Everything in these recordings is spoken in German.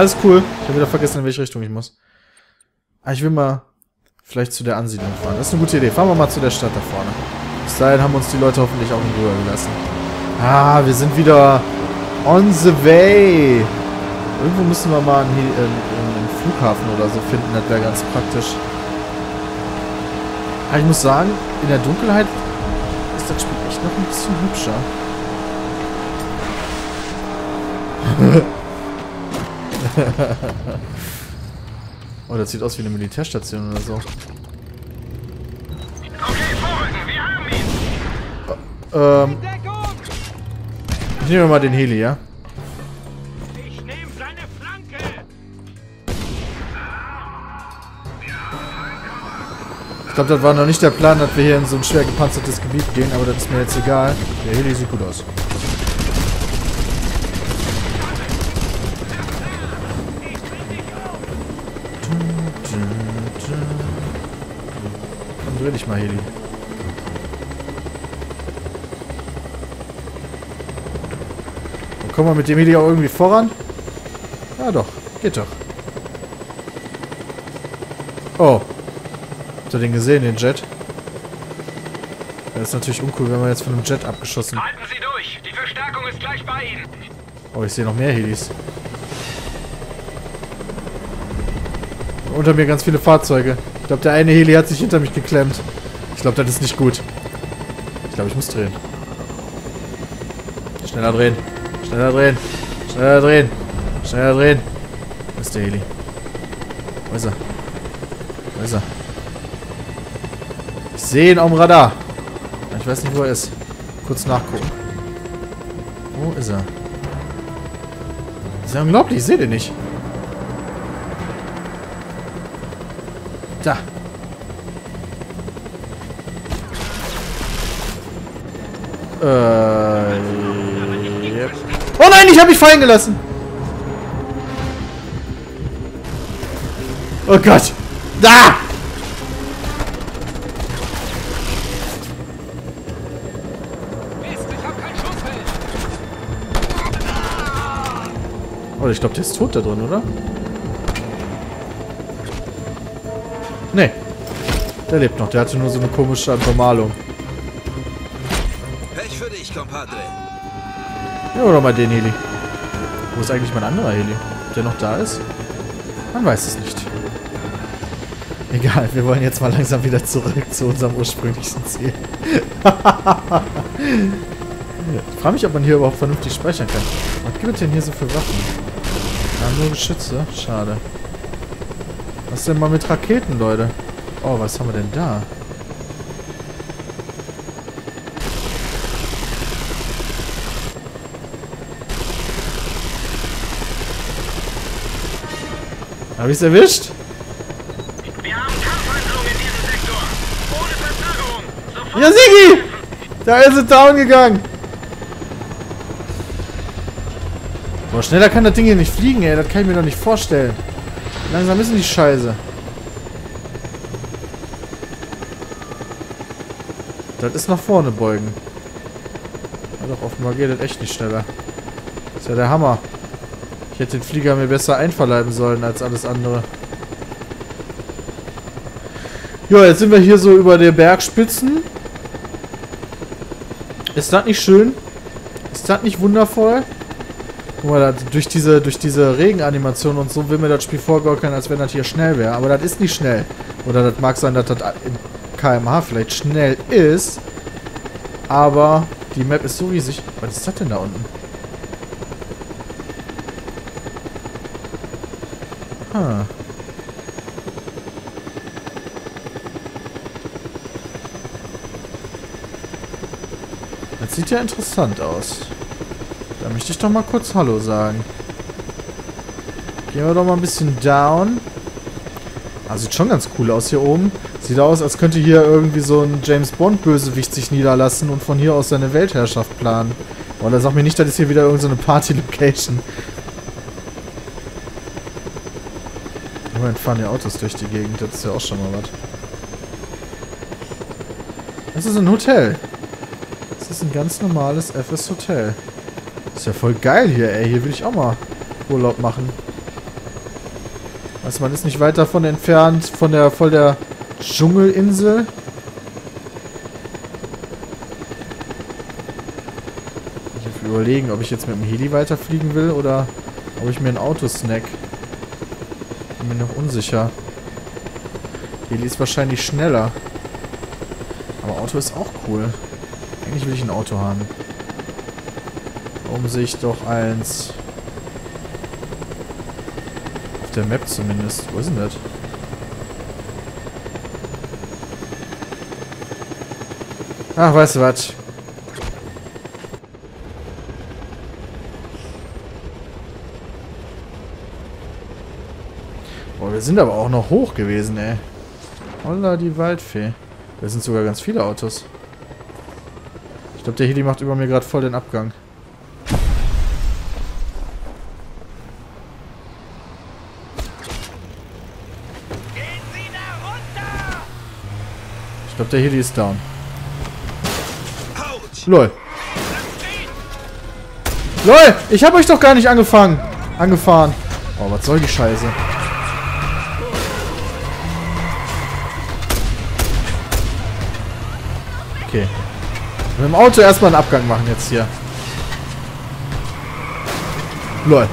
Alles cool. Ich habe wieder vergessen, in welche Richtung ich muss. Ah, ich will mal vielleicht zu der Ansiedlung fahren. Das ist eine gute Idee. Fahren wir mal zu der Stadt da vorne. Bis dahin haben uns die Leute hoffentlich auch in Ruhe gelassen. Ah, wir sind wieder on the way. Irgendwo müssen wir mal einen Flughafen oder so finden. Das wäre ganz praktisch. Aber ich muss sagen, in der Dunkelheit ist das Spiel echt noch ein bisschen hübscher. Oh, das sieht aus wie eine Militärstation oder so. Okay, vorrücken, wir haben ihn. Ich nehme mal den Heli, ja? Ich nehme seine Flanke. Ich glaube, das war noch nicht der Plan, dass wir hier in so ein schwer gepanzertes Gebiet gehen, aber das ist mir jetzt egal. Der Heli sieht gut aus. Dreh dich mal, Heli. Und kommen wir mit dem Heli auch irgendwie voran? Ja doch, geht doch. Oh. Habt ihr den gesehen, den Jet? Das ist natürlich uncool, wenn wir jetzt von einem Jet abgeschossen. Halten Sie durch! Die Verstärkung ist gleich bei Ihnen! Oh, ich sehe noch mehr Helis. Unter mir ganz viele Fahrzeuge. Ich glaube, der eine Heli hat sich hinter mich geklemmt. Ich glaube, das ist nicht gut. Ich glaube, ich muss drehen. Schneller drehen. Schneller drehen. Schneller drehen. Schneller drehen. Wo ist der Heli? Wo ist er? Wo ist er? Ich sehe ihn auf dem Radar. Ich weiß nicht, wo er ist. Kurz nachgucken. Wo ist er? Das ist ja unglaublich. Ich sehe den nicht. Da. Yep. Oh nein, ich habe mich fallen gelassen. Oh Gott. Da. Oh, ich glaube, der ist tot da drin, oder? Nee. Der lebt noch. Der hatte nur so eine komische Bemalung. Pech für dich, Compadre. Ja, oder mal den Heli. Wo ist eigentlich mein anderer Heli? Ob der noch da ist? Man weiß es nicht. Egal, wir wollen jetzt mal langsam wieder zurück zu unserem ursprünglichen Ziel. Ich frage mich, ob man hier überhaupt vernünftig speichern kann. Was gibt es denn hier so für Waffen? Ja, nur Geschütze. Schade. Was denn mal mit Raketen, Leute? Oh, was haben wir denn da? Habe ich es erwischt? Wir haben Kampfhandlung in diesem Sektor. Ohne Versagung. Sofort. Ja, Sigi! Da ist es down gegangen. Boah, schneller kann das Ding hier nicht fliegen, ey. Das kann ich mir doch nicht vorstellen. Langsam ist die Scheiße. Das ist nach vorne beugen. Ja, doch, offenbar geht das echt nicht schneller. Das ist ja der Hammer. Ich hätte den Flieger mir besser einverleiben sollen als alles andere. Ja, jetzt sind wir hier so über den Bergspitzen. Ist das nicht schön? Ist das nicht wundervoll? Guck mal, durch diese Regenanimation und so will mir das Spiel vorgaukeln, als wenn das hier schnell wäre. Aber das ist nicht schnell. Oder das mag sein, dass das in km/h vielleicht schnell ist. Aber die Map ist so riesig. Was ist das denn da unten? Hm. Das sieht ja interessant aus. Da möchte ich doch mal kurz Hallo sagen. Gehen wir doch mal ein bisschen down. Ah, sieht schon ganz cool aus hier oben. Sieht aus, als könnte hier irgendwie so ein James-Bond-Bösewicht sich niederlassen und von hier aus seine Weltherrschaft planen. Boah, da sag mir nicht, das ist hier wieder irgendeine Party-Location. Immerhin fahren die Autos durch die Gegend. Das ist ja auch schon mal was. Das ist ein Hotel. Das ist ein ganz normales FS-Hotel. Ist ja voll geil hier, ey. Hier will ich auch mal Urlaub machen. Also man ist nicht weit davon entfernt, von der Dschungelinsel. Ich muss überlegen, ob ich jetzt mit dem Heli weiterfliegen will oder ob ich mir ein Auto snack. Bin mir noch unsicher. Heli ist wahrscheinlich schneller. Aber Auto ist auch cool. Eigentlich will ich ein Auto haben. Warum sehe ich doch eins? Auf der Map zumindest. Wo ist denn das? Ach, weißt du was? Boah, wir sind aber auch noch hoch gewesen, ey. Holla, die Waldfee. Da sind sogar ganz viele Autos. Ich glaube, der Heli macht über mir gerade voll den Abgang. Gehen Sie da runter! Ich glaube, der Heli ist down. LOL. LOL! Ich habe euch doch gar nicht angefahren. Oh, was soll die Scheiße? Okay. Mit dem Auto erstmal einen Abgang machen jetzt hier. LOL.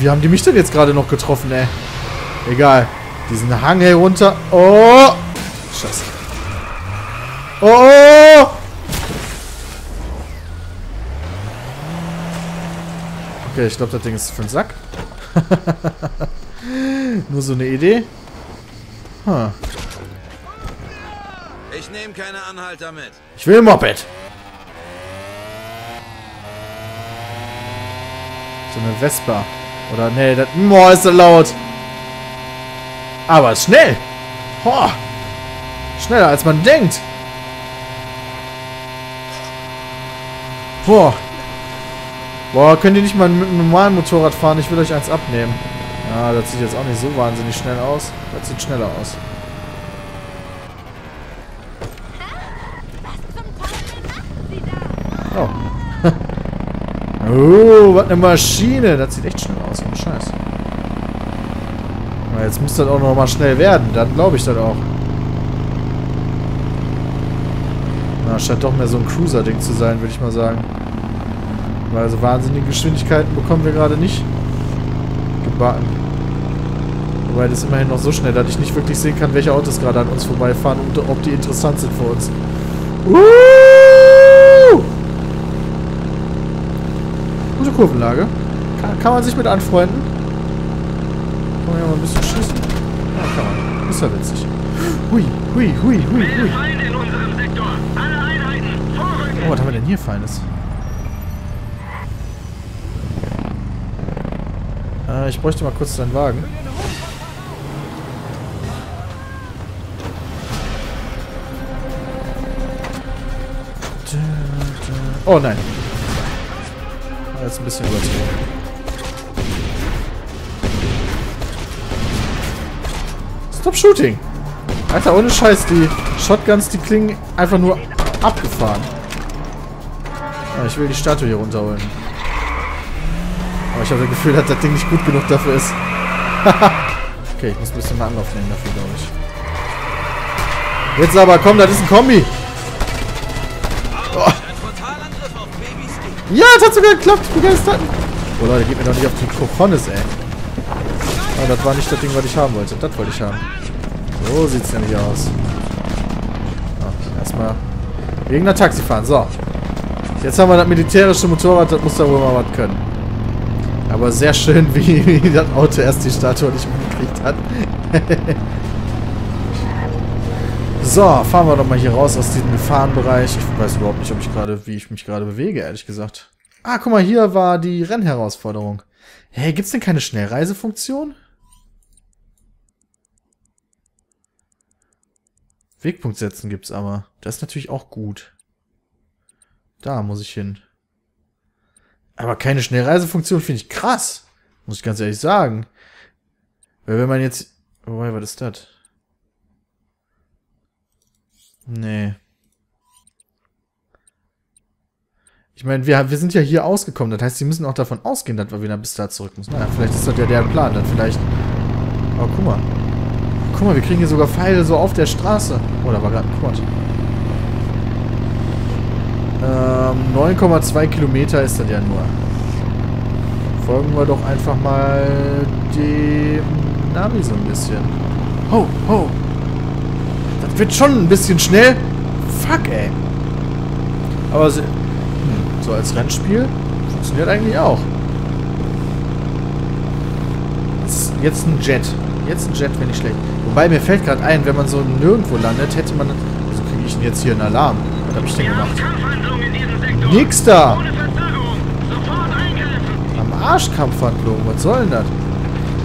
Wie haben die mich denn jetzt gerade noch getroffen, ey? Egal. Diesen Hang herunter. Oh! Scheiße. Oh! Okay, ich glaube, das Ding ist für den Sack. Nur so eine Idee. Huh. Ich nehme keine Anhalter mit. Ich will ein Moped. So eine Vespa. Oder nee, das Moor ist so laut. Aber schnell. Ho. Schneller als man denkt. Boah. Boah, könnt ihr nicht mal mit einem normalen Motorrad fahren? Ich will euch eins abnehmen. Ja, das sieht jetzt auch nicht so wahnsinnig schnell aus. Das sieht schneller aus. Oh. Oh, was eine Maschine. Das sieht echt schnell aus. Ohne Scheiß. Na, jetzt muss das auch noch mal schnell werden. Dann glaube ich das auch. Na, scheint doch mehr so ein Cruiser-Ding zu sein, würde ich mal sagen. Weil so wahnsinnige Geschwindigkeiten bekommen wir gerade nicht gebacken. Wobei das immerhin noch so schnell, dass ich nicht wirklich sehen kann, welche Autos gerade an uns vorbeifahren und ob die interessant sind für uns. Gute Kurvenlage. Kann man sich mit anfreunden? Kann man ja mal ein bisschen schießen. Ja, kann man. Ist ja witzig. Hui, hui, hui, hui, hui. Oh, was haben wir denn hier Feines? Ich bräuchte mal kurz deinen Wagen. Oh nein. Jetzt ein bisschen überzogen. Stop Shooting! Alter, ohne Scheiß, die Shotguns, die klingen einfach nur abgefahren. Ich will die Statue hier runterholen. Aber ich habe das Gefühl, dass das Ding nicht gut genug dafür ist. Okay, ich muss ein bisschen mehr Anlauf nehmen dafür, glaube ich. Jetzt aber, komm, das ist ein Kombi. Oh. Ja, das hat sogar geklappt. Begeistert. Oh Leute, geht mir doch nicht auf die Krokonis, ey. Oh, das war nicht das Ding, was ich haben wollte. Das wollte ich haben. So sieht es nämlich aus. Okay, erstmal wegen der Taxi fahren. So. Jetzt haben wir das militärische Motorrad, das muss da wohl mal was können. Aber sehr schön, wie das Auto erst die Statue nicht mitgekriegt hat. So, fahren wir doch mal hier raus aus diesem Gefahrenbereich. Ich weiß überhaupt nicht, wie ich mich gerade bewege, ehrlich gesagt. Ah, guck mal, hier war die Rennherausforderung. Hey, gibt's denn keine Schnellreisefunktion? Wegpunkt setzen gibt's aber. Das ist natürlich auch gut. Da muss ich hin. Aber keine Schnellreisefunktion finde ich krass. Muss ich ganz ehrlich sagen. Weil wenn man jetzt... Oh, was ist das? Nee. Ich meine, wir sind ja hier ausgekommen. Das heißt, sie müssen auch davon ausgehen, dass wir wieder bis da zurück müssen. Naja, vielleicht ist das ja der Plan. Dann vielleicht... Oh, guck mal. Guck mal, wir kriegen hier sogar Pfeile so auf der Straße. Oh, da war gerade ein Quad. 9,2 Kilometer ist das ja nur. Folgen wir doch einfach mal dem Navi so ein bisschen. Ho, ho. Das wird schon ein bisschen schnell. Fuck, ey. Aber so, so als Rennspiel funktioniert eigentlich auch. Jetzt ein Jet. Jetzt ein Jet wäre nicht schlecht. Wobei, mir fällt gerade ein, wenn man so nirgendwo landet, hätte man... Wieso kriege ich denn jetzt hier einen Alarm? Was habe ich denn gemacht? Nix da! Am Arsch Kampfhandlung, was soll denn das?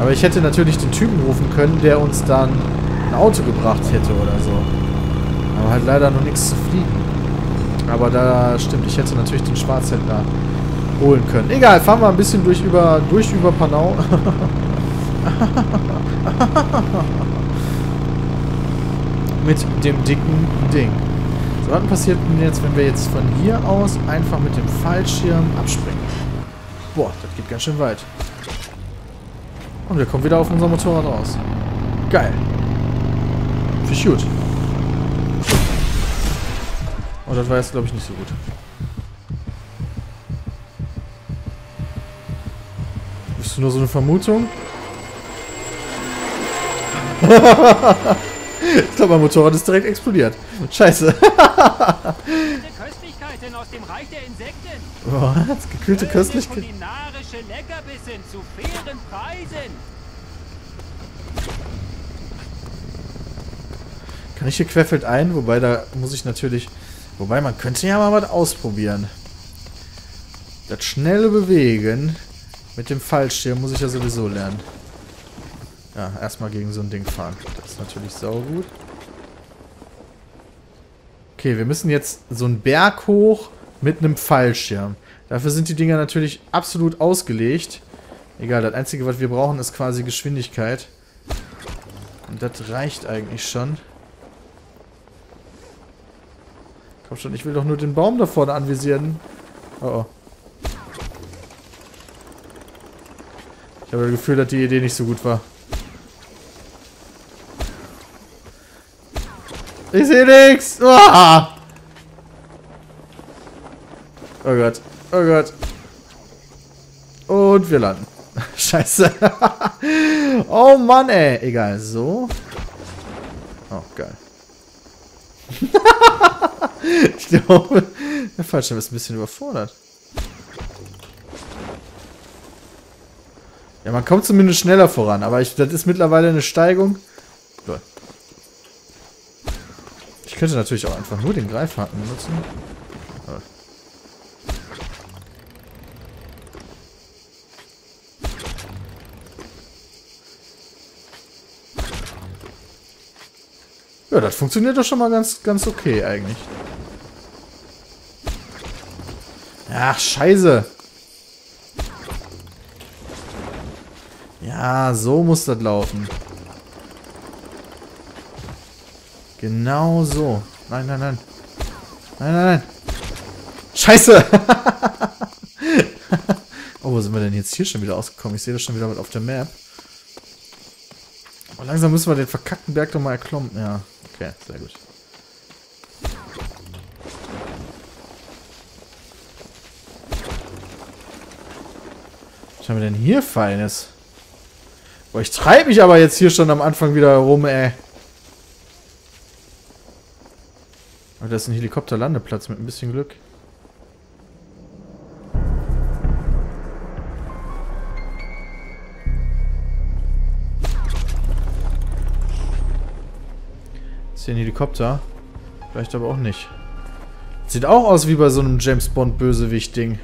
Aber ich hätte natürlich den Typen rufen können, der uns dann ein Auto gebracht hätte oder so. Aber halt leider noch nichts zu fliegen. Aber da stimmt, ich hätte natürlich den Schwarzhändler holen können. Egal, fahren wir ein bisschen durch über Panau. Mit dem dicken Ding. So, was passiert denn jetzt, wenn wir jetzt von hier aus einfach mit dem Fallschirm abspringen? Boah, das geht ganz schön weit. Und wir kommen wieder auf unser Motorrad raus. Geil. Fisch gut. Oh, das war jetzt, glaube ich, nicht so gut. Bist du nur so eine Vermutung? Ich glaube, mein Motorrad ist direkt explodiert. Scheiße. Köstlichkeiten aus dem Reich der Insekten. Was? Gekühlte Köstlichkeiten? Kulinarische Leckerbissen zu fairen Preisen. Kann ich hier querfeld ein? Wobei, da muss ich natürlich... Wobei, man könnte ja mal was ausprobieren. Das schnelle Bewegen mit dem Fallschirm muss ich ja sowieso lernen. Ja, erstmal gegen so ein Ding fahren. Das ist natürlich saugut. Okay, wir müssen jetzt so einen Berg hoch mit einem Fallschirm. Dafür sind die Dinger natürlich absolut ausgelegt. Egal, das Einzige, was wir brauchen, ist quasi Geschwindigkeit. Und das reicht eigentlich schon. Komm schon, ich will doch nur den Baum da vorne anvisieren. Oh, oh. Ich habe das Gefühl, dass die Idee nicht so gut war. Ich sehe nichts. Ah! Oh Gott. Oh Gott. Und wir landen. Scheiße. Oh Mann, ey. Egal. So. Oh, geil. Ich glaube, der Fallschirm ist ein bisschen überfordert. Ja, man kommt zumindest schneller voran. Aber das ist mittlerweile eine Steigung. Cool. Ich könnte natürlich auch einfach nur den Greifhaken benutzen. Oh. Ja, das funktioniert doch schon mal ganz okay eigentlich. Ach, scheiße. Ja, so muss das laufen. Genau so. Nein, nein, nein. Nein, nein, nein. Scheiße! Oh, wo sind wir denn jetzt hier schon wieder ausgekommen? Ich sehe das schon wieder mit auf der Map. Aber langsam müssen wir den verkackten Berg doch mal erklommen. Ja, okay, sehr gut. Was haben wir denn hier Feines? Boah, ich treibe mich aber jetzt hier schon am Anfang wieder herum, ey. Aber das ist ein Helikopterlandeplatz mit ein bisschen Glück. Ist hier ein Helikopter? Vielleicht aber auch nicht. Sieht auch aus wie bei so einem James Bond Bösewicht-Ding.